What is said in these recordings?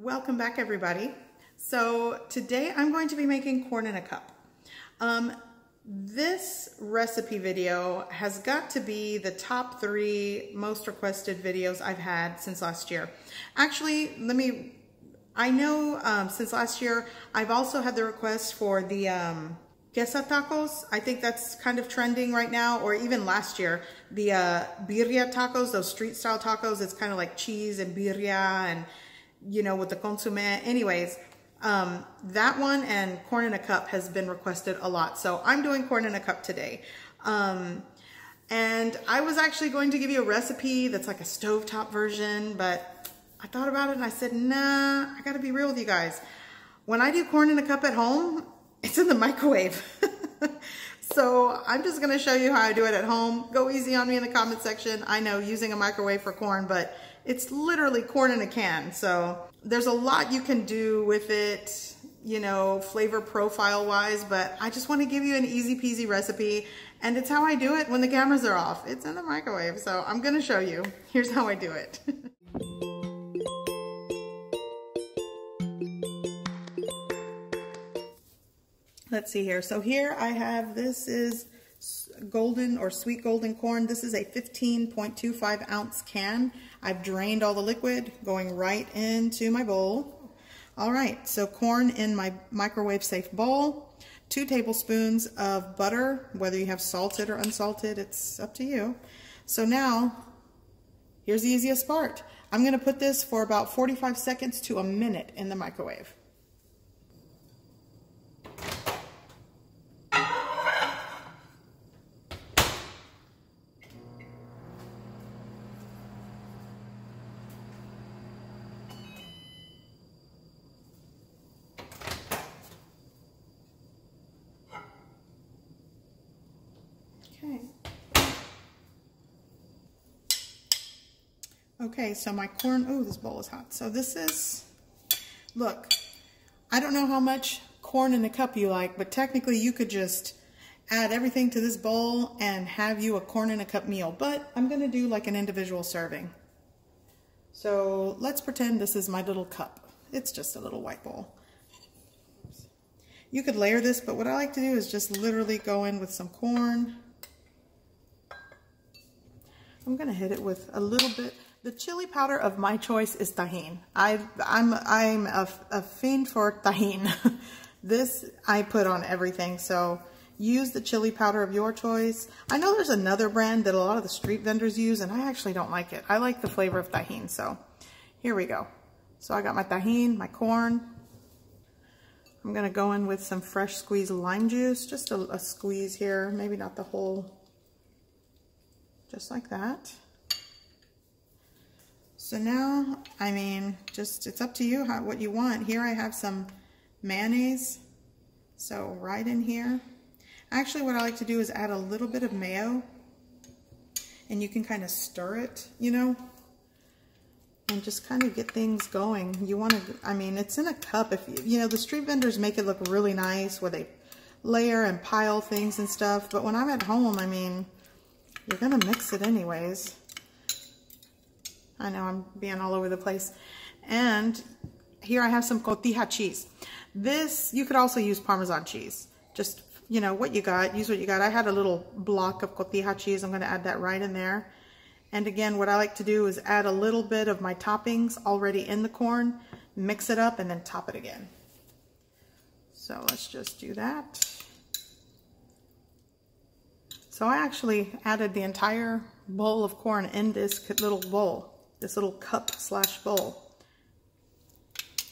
Welcome back, everybody. So today I'm going to be making corn in a cup. This recipe video has got to be the top 3 most requested videos I've had since last year. Actually, I know since last year, I've also had the request for the queso tacos. I think that's kind of trending right now, or even last year, the birria tacos, those street style tacos. It's kind of like cheese and birria and, you know, with the consommé. Anyways, that one and corn in a cup has been requested a lot. So I'm doing corn in a cup today. And I was actually going to give you a recipe that's like a stovetop version, but I thought about it and I said, nah, I gotta be real with you guys. When I do corn in a cup at home, it's in the microwave. So I'm just gonna show you how I do it at home. Go easy on me in the comment section. I know, using a microwave for corn, but it's literally corn in a can. So there's a lot you can do with it, you know, flavor profile wise, but I just want to give you an easy peasy recipe, and it's how I do it when the cameras are off. It's in the microwave, so I'm gonna show you. Here's how I do it. Let's see here. So here I have, this is golden or sweet golden corn. This is a 15.25 ounce can. I've drained all the liquid, going right into my bowl. All right, so corn in my microwave safe bowl. 2 tablespoons of butter, whether you have salted or unsalted, it's up to you. So now, here's the easiest part. I'm gonna put this for about 45 seconds to a minute in the microwave. Okay, so my corn, oh, this bowl is hot. So this is, look, I don't know how much corn in a cup you like, but technically you could just add everything to this bowl and have you a corn in a cup meal, but I'm gonna do like an individual serving. So let's pretend this is my little cup. It's just a little white bowl. You could layer this, but what I like to do is just literally go in with some corn. I'm gonna hit it with a little bit. The chili powder of my choice is tajin. I'm a fiend for tajin. This I put on everything, so use the chili powder of your choice. I know there's another brand that a lot of the street vendors use, and I actually don't like it. I like the flavor of tajin, so here we go. So I got my tajin, my corn. I'm gonna go in with some fresh squeezed lime juice, just a squeeze here, maybe not the whole. Just like that. So now, I mean, just, it's up to you how, what you want. Here I have some mayonnaise, so right in here. Actually, what I like to do is add a little bit of mayo, and you can kind of stir it, you know, and just kind of get things going. You want to, I mean, it's in a cup. If you know, the street vendors make it look really nice where they layer and pile things and stuff, but when I'm at home, I mean, you're gonna mix it anyways. I know I'm being all over the place. And here I have some cotija cheese. This, you could also use Parmesan cheese. Just, you know, what you got, use what you got. I had a little block of cotija cheese. I'm gonna add that right in there. And again, what I like to do is add a little bit of my toppings already in the corn, mix it up, and then top it again. So let's just do that. So I actually added the entire bowl of corn in this little bowl, this little cup slash bowl.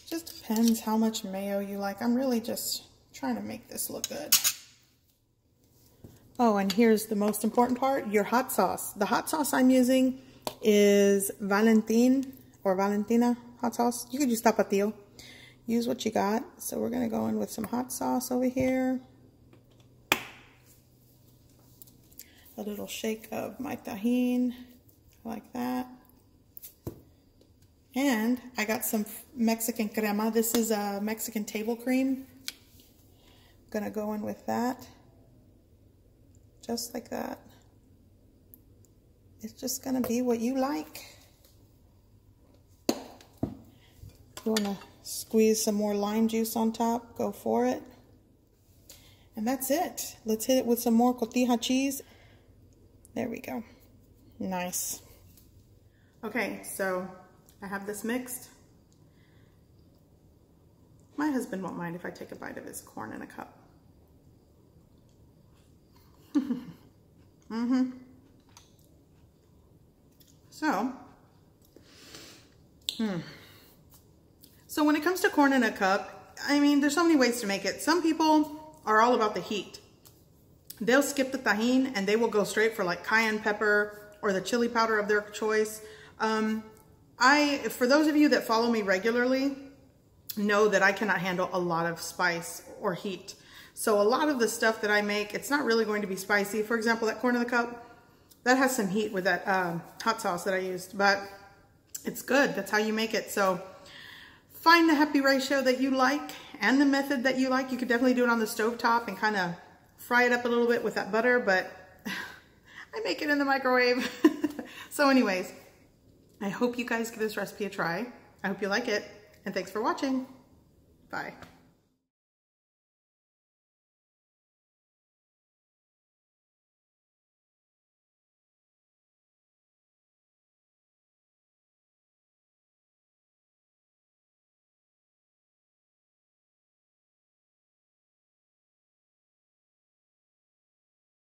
Just depends how much mayo you like. I'm really just trying to make this look good. Oh, and here's the most important part, your hot sauce. The hot sauce I'm using is Valentina hot sauce. You could use Tapatio. Use what you got. So we're gonna go in with some hot sauce over here. A little shake of my tajin, like that. And I got some Mexican crema. This is a Mexican table cream. I'm gonna go in with that, just like that. It's just gonna be what you like. You want to squeeze some more lime juice on top, go for it. And that's it. Let's hit it with some more cotija cheese. There we go. Nice. Okay, so I have this mixed. My husband won't mind if I take a bite of his corn in a cup. Mm-hmm. So, So when it comes to corn in a cup, I mean, there's so many ways to make it. Some people are all about the heat. They'll skip the tajin and they will go straight for like cayenne pepper or the chili powder of their choice. For those of you that follow me regularly, know that I cannot handle a lot of spice or heat. So a lot of the stuff that I make, it's not really going to be spicy. For example, that corn in the cup, that has some heat with that hot sauce that I used, but it's good. That's how you make it. So find the happy ratio that you like and the method that you like. You could definitely do it on the stovetop and kind of fry it up a little bit with that butter, but I make it in the microwave. So anyways, I hope you guys give this recipe a try. I hope you like it, and thanks for watching. Bye.